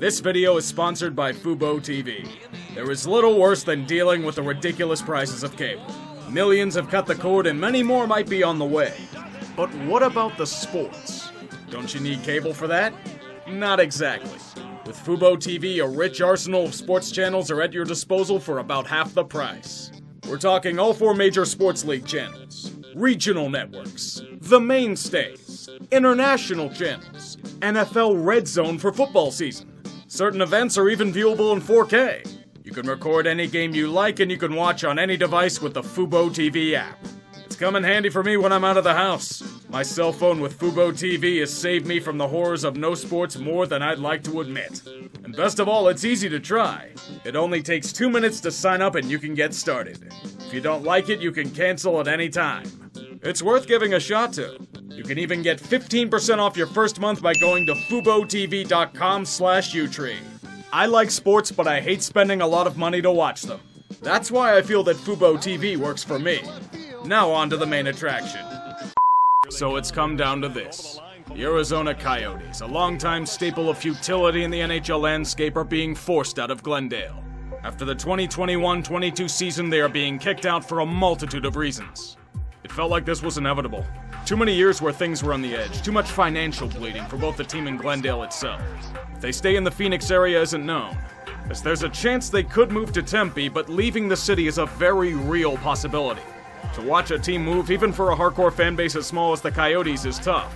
This video is sponsored by FuboTV. There is little worse than dealing with the ridiculous prices of cable. Millions have cut the cord and many more might be on the way. But what about the sports? Don't you need cable for that? Not exactly. With FuboTV, a rich arsenal of sports channels are at your disposal for about half the price. We're talking all four major sports league channels, regional networks, the mainstays, international channels, NFL Red Zone for football season. Certain events are even viewable in 4K. You can record any game you like and you can watch on any device with the FuboTV app. It's come in handy for me when I'm out of the house. My cell phone with FuboTV has saved me from the horrors of no sports more than I'd like to admit. And best of all, it's easy to try. It only takes 2 minutes to sign up and you can get started. If you don't like it, you can cancel at any time. It's worth giving a shot to. You can even get 15% off your first month by going to FuboTV.com/Utree. I like sports, but I hate spending a lot of money to watch them. That's why I feel that FuboTV works for me. Now on to the main attraction. So it's come down to this. The Arizona Coyotes, a longtime staple of futility in the NHL landscape, are being forced out of Glendale. After the 2021-22 season, they are being kicked out for a multitude of reasons. It felt like this was inevitable. Too many years where things were on the edge, too much financial bleeding for both the team and Glendale itself. If they stay in the Phoenix area isn't known, as there's a chance they could move to Tempe, but leaving the city is a very real possibility. To watch a team move, even for a hardcore fan base as small as the Coyotes, is tough,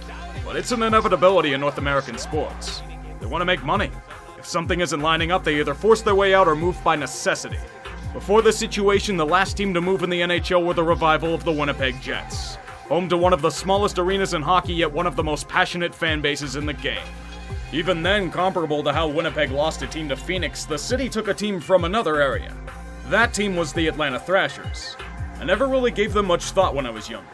but it's an inevitability in North American sports. They want to make money. If something isn't lining up, they either force their way out or move by necessity. Before this situation, the last team to move in the NHL were the revival of the Winnipeg Jets. Home to one of the smallest arenas in hockey, yet one of the most passionate fan bases in the game. Even then, comparable to how Winnipeg lost a team to Phoenix, the city took a team from another area. That team was the Atlanta Thrashers. I never really gave them much thought when I was younger.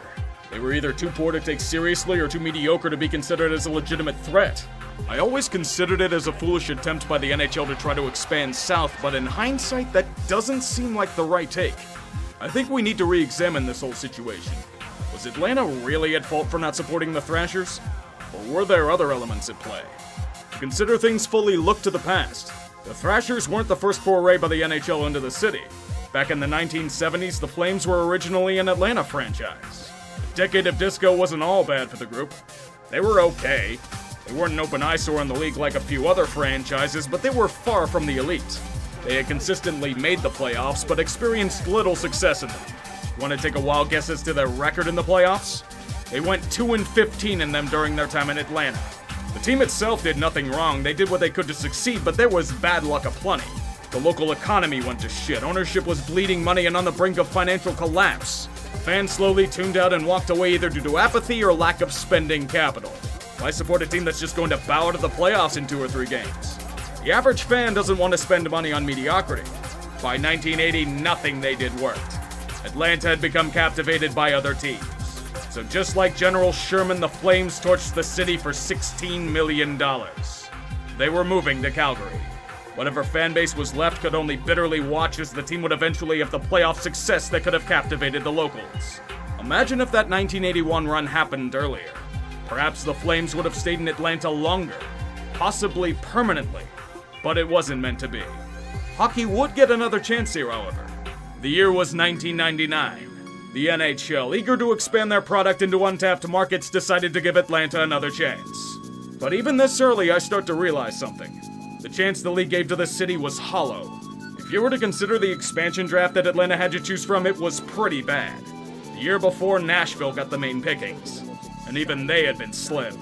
They were either too poor to take seriously or too mediocre to be considered as a legitimate threat. I always considered it as a foolish attempt by the NHL to try to expand south, but in hindsight, that doesn't seem like the right take. I think we need to re-examine this whole situation. Was Atlanta really at fault for not supporting the Thrashers? Or were there other elements at play? To consider things fully, look to the past. The Thrashers weren't the first foray by the NHL into the city. Back in the 1970s, the Flames were originally an Atlanta franchise. The decade of disco wasn't all bad for the group. They were okay. They weren't an open eyesore in the league like a few other franchises, but they were far from the elite. They had consistently made the playoffs, but experienced little success in them. Want to take a wild guess as to their record in the playoffs? They went 2-15 in them during their time in Atlanta. The team itself did nothing wrong. They did what they could to succeed, but there was bad luck aplenty. The local economy went to shit. Ownership was bleeding money and on the brink of financial collapse. Fans slowly tuned out and walked away either due to apathy or lack of spending capital. Why support a team that's just going to bow out of the playoffs in 2 or 3 games? The average fan doesn't want to spend money on mediocrity. By 1980, nothing they did worked. Atlanta had become captivated by other teams. So just like General Sherman, the Flames torched the city for $16 million. They were moving to Calgary. Whatever fan base was left could only bitterly watch as the team would eventually have the playoff success that could have captivated the locals. Imagine if that 1981 run happened earlier. Perhaps the Flames would have stayed in Atlanta longer, possibly permanently, but it wasn't meant to be. Hockey would get another chance here, however. The year was 1999. The NHL, eager to expand their product into untapped markets, decided to give Atlanta another chance. But even this early, I start to realize something. The chance the league gave to the city was hollow. If you were to consider the expansion draft that Atlanta had to choose from, it was pretty bad. The year before, Nashville got the main pickings. And even they had been slim.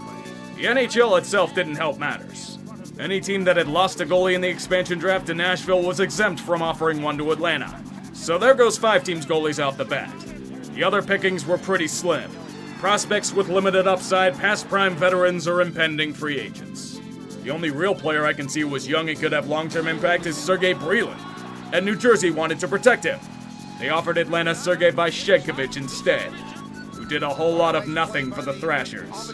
The NHL itself didn't help matters. Any team that had lost a goalie in the expansion draft to Nashville was exempt from offering one to Atlanta. So there goes 5 teams' goalies out the bat. The other pickings were pretty slim. Prospects with limited upside, past prime veterans, or impending free agents. The only real player I can see who was young and could have long-term impact is Sergei Breland, and New Jersey wanted to protect him. They offered Atlanta Sergei Vyshenkovic instead, did a whole lot of nothing for the Thrashers.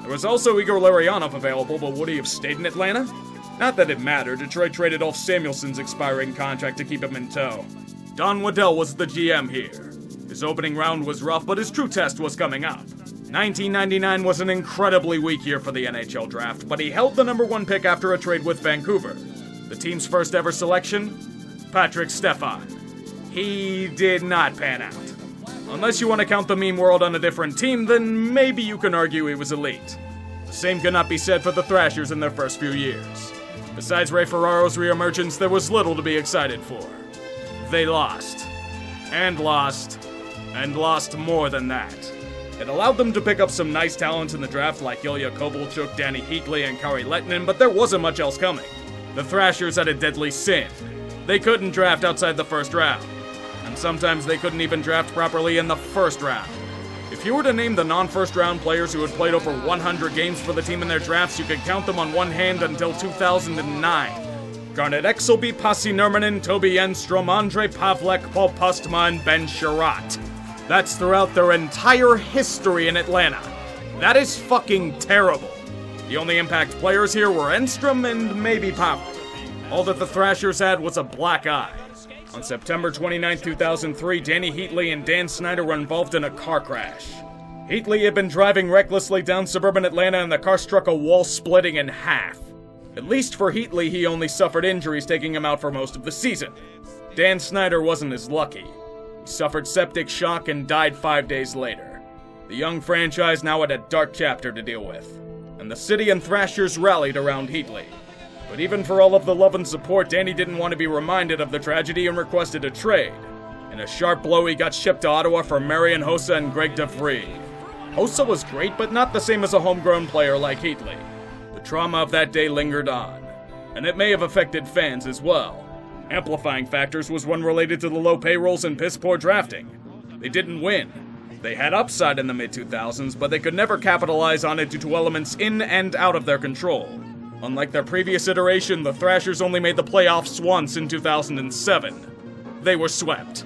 There was also Igor Larionov available, but would he have stayed in Atlanta? Not that it mattered. Detroit traded off Samuelson's expiring contract to keep him in tow. Don Waddell was the GM here. His opening round was rough, but his true test was coming up. 1999 was an incredibly weak year for the NHL draft, but he held the #1 pick after a trade with Vancouver. The team's first ever selection? Patrick Stefan. He did not pan out. Unless you want to count the meme world on a different team, then maybe you can argue he was elite. The same could not be said for the Thrashers in their first few years. Besides Ray Ferraro's reemergence, there was little to be excited for. They lost. And lost. And lost more than that. It allowed them to pick up some nice talents in the draft like Ilya Kovalchuk, Danny Heatley, and Kari Lehtonen, but there wasn't much else coming. The Thrashers had a deadly sin. They couldn't draft outside the first round. And sometimes they couldn't even draft properly in the first round. If you were to name the non-first round players who had played over 100 games for the team in their drafts, you could count them on one hand until 2009. Garnet Exilby, Pasi Nermanen, Toby Enstrom, Andre Pavlek, Paul Postman, and Ben Sharat. That's throughout their entire history in Atlanta. That is fucking terrible. The only impact players here were Enstrom and maybe Pavlek. All that the Thrashers had was a black eye. On September 29, 2003, Danny Heatley and Dan Snyder were involved in a car crash. Heatley had been driving recklessly down suburban Atlanta and the car struck a wall, splitting in half. At least for Heatley, he only suffered injuries, taking him out for most of the season. Dan Snyder wasn't as lucky. He suffered septic shock and died 5 days later. The young franchise now had a dark chapter to deal with, and the city and Thrashers rallied around Heatley. But even for all of the love and support, Danny didn't want to be reminded of the tragedy and requested a trade. In a sharp blow, he got shipped to Ottawa for Marian Hossa and Greg DeVries. Hossa was great, but not the same as a homegrown player like Heatley. The trauma of that day lingered on, and it may have affected fans as well. Amplifying factors was one related to the low payrolls and piss-poor drafting. They didn't win. They had upside in the mid-2000s, but they could never capitalize on it due to elements in and out of their control. Unlike their previous iteration, the Thrashers only made the playoffs once in 2007. They were swept.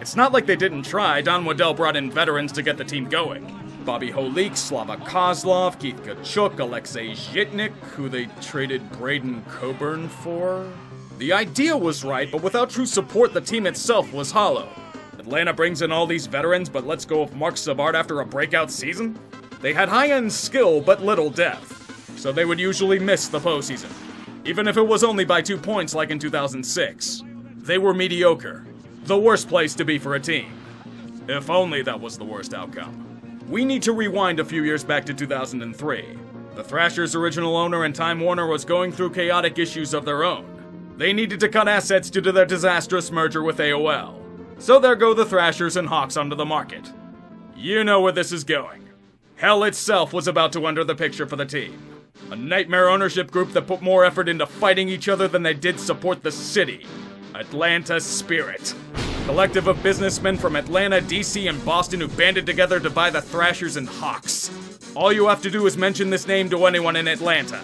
It's not like they didn't try. Don Waddell brought in veterans to get the team going. Bobby Holik, Slava Kozlov, Keith Kachuk, Alexei Zhitnik, who they traded Braden Coburn for. The idea was right, but without true support, the team itself was hollow. Atlanta brings in all these veterans, but lets go of Mark Savard after a breakout season? They had high-end skill, but little depth. So they would usually miss the postseason, even if it was only by 2 points like in 2006. They were mediocre, the worst place to be for a team. If only that was the worst outcome. We need to rewind a few years back to 2003. The Thrashers' original owner and Time Warner was going through chaotic issues of their own. They needed to cut assets due to their disastrous merger with AOL. So there go the Thrashers and Hawks onto the market. You know where this is going. Hell itself was about to enter the picture for the team. A nightmare ownership group that put more effort into fighting each other than they did support the city. Atlanta Spirit. A collective of businessmen from Atlanta, DC, and Boston who banded together to buy the Thrashers and Hawks. All you have to do is mention this name to anyone in Atlanta.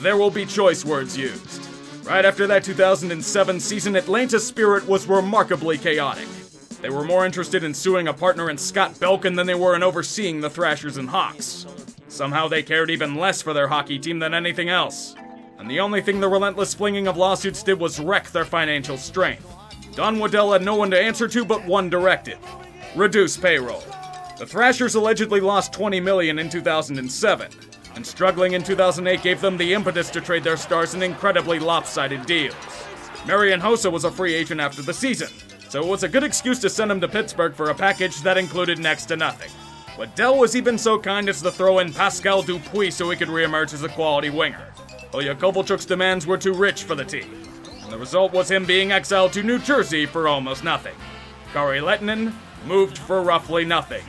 There will be choice words used. Right after that 2007 season, Atlanta Spirit was remarkably chaotic. They were more interested in suing a partner in Scott Belkin than they were in overseeing the Thrashers and Hawks. Somehow they cared even less for their hockey team than anything else. And the only thing the relentless flinging of lawsuits did was wreck their financial strength. Don Waddell had no one to answer to but one directive: reduce payroll. The Thrashers allegedly lost $20 million in 2007, and struggling in 2008 gave them the impetus to trade their stars in incredibly lopsided deals. Marian Hossa was a free agent after the season, so it was a good excuse to send him to Pittsburgh for a package that included next to nothing. Waddell was even so kind as to throw in Pascal Dupuis so he could reemerge as a quality winger. Ilya Kovalchuk's demands were too rich for the team, and the result was him being exiled to New Jersey for almost nothing. Kari Lehtonen moved for roughly nothing.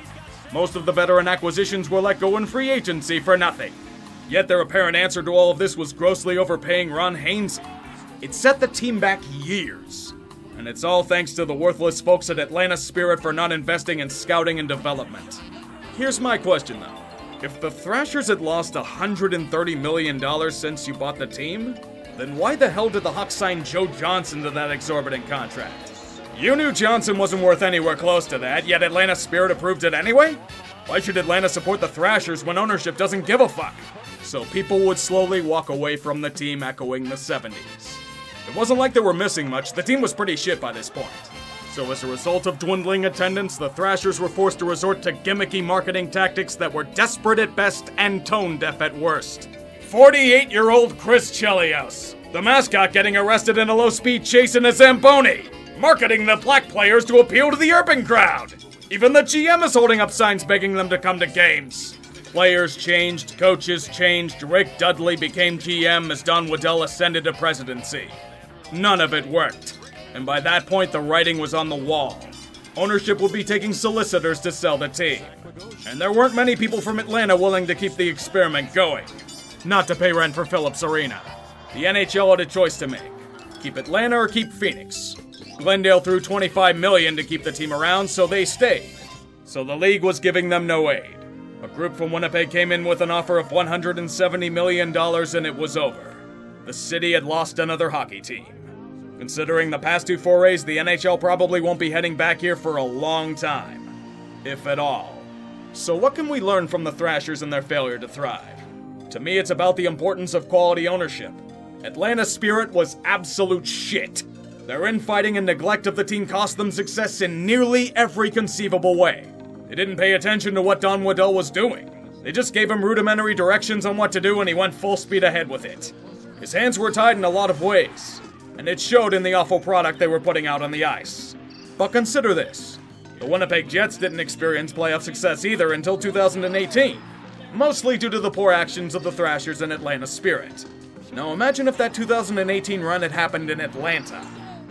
Most of the veteran acquisitions were let go in free agency for nothing. Yet their apparent answer to all of this was grossly overpaying Ron Hainsey. It set the team back years, and it's all thanks to the worthless folks at Atlanta Spirit for not investing in scouting and development. Here's my question though. If the Thrashers had lost $130 million since you bought the team, then why the hell did the Hawks sign Joe Johnson to that exorbitant contract? You knew Johnson wasn't worth anywhere close to that, yet Atlanta Spirit approved it anyway? Why should Atlanta support the Thrashers when ownership doesn't give a fuck? So people would slowly walk away from the team, echoing the 70s. It wasn't like they were missing much. The team was pretty shit by this point. So as a result of dwindling attendance, the Thrashers were forced to resort to gimmicky marketing tactics that were desperate at best and tone-deaf at worst. 48-year-old Chris Chelios, the mascot, getting arrested in a low-speed chase in a Zamboni, marketing the black players to appeal to the urban crowd. Even the GM is holding up signs begging them to come to games. Players changed, coaches changed, Rick Dudley became GM as Don Waddell ascended to presidency. None of it worked. And by that point, the writing was on the wall. Ownership would be taking solicitors to sell the team. And there weren't many people from Atlanta willing to keep the experiment going. Not to pay rent for Phillips Arena. The NHL had a choice to make. Keep Atlanta or keep Phoenix. Glendale threw $25 million to keep the team around, so they stayed. So the league was giving them no aid. A group from Winnipeg came in with an offer of $170 million, and it was over. The city had lost another hockey team. Considering the past two forays, the NHL probably won't be heading back here for a long time. If at all. So what can we learn from the Thrashers and their failure to thrive? To me, it's about the importance of quality ownership. Atlanta Spirit was absolute shit. Their infighting and neglect of the team cost them success in nearly every conceivable way. They didn't pay attention to what Don Waddell was doing. They just gave him rudimentary directions on what to do and he went full speed ahead with it. His hands were tied in a lot of ways. And it showed in the awful product they were putting out on the ice. But consider this. The Winnipeg Jets didn't experience playoff success either until 2018, mostly due to the poor actions of the Thrashers and Atlanta Spirit. Now imagine if that 2018 run had happened in Atlanta.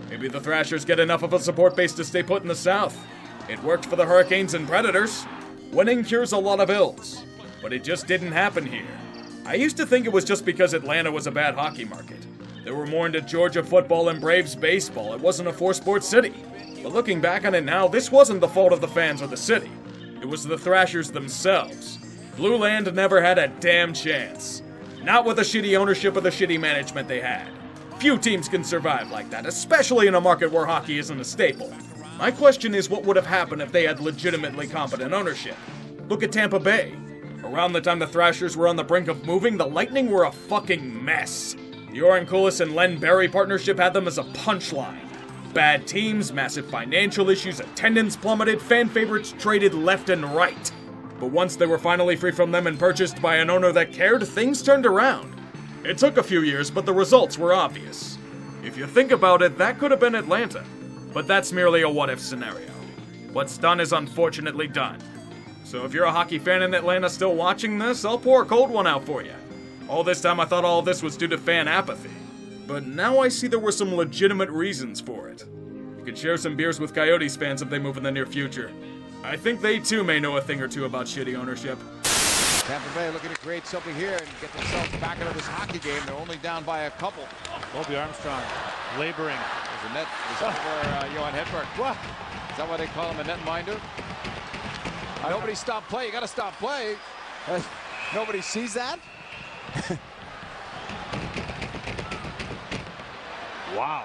Maybe the Thrashers get enough of a support base to stay put in the South. It worked for the Hurricanes and Predators. Winning cures a lot of ills, but it just didn't happen here. I used to think it was just because Atlanta was a bad hockey market. They were more into Georgia football and Braves baseball. It wasn't a four-sport city. But looking back on it now, this wasn't the fault of the fans or the city. It was the Thrashers themselves. Blue Land never had a damn chance. Not with the shitty ownership or the shitty management they had. Few teams can survive like that, especially in a market where hockey isn't a staple. My question is, what would have happened if they had legitimately competent ownership? Look at Tampa Bay. Around the time the Thrashers were on the brink of moving, the Lightning were a fucking mess. The Oren Koulis and Len Barry partnership had them as a punchline. Bad teams, massive financial issues, attendance plummeted, fan favorites traded left and right. But once they were finally free from them and purchased by an owner that cared, things turned around. It took a few years, but the results were obvious. If you think about it, that could have been Atlanta. But that's merely a what-if scenario. What's done is unfortunately done. So if you're a hockey fan in Atlanta still watching this, I'll pour a cold one out for you. All this time I thought all this was due to fan apathy, but now I see there were some legitimate reasons for it. You can share some beers with Coyotes fans if they move in the near future. I think they too may know a thing or two about shitty ownership. Tampa Bay looking to create something here and get themselves back into this hockey game. They're only down by a couple. Bobby Armstrong laboring. There's a net for Johan Hedberg. What? Is that why they call him a net minder? Nobody stop play. You got to stop play. Nobody sees that? Wow.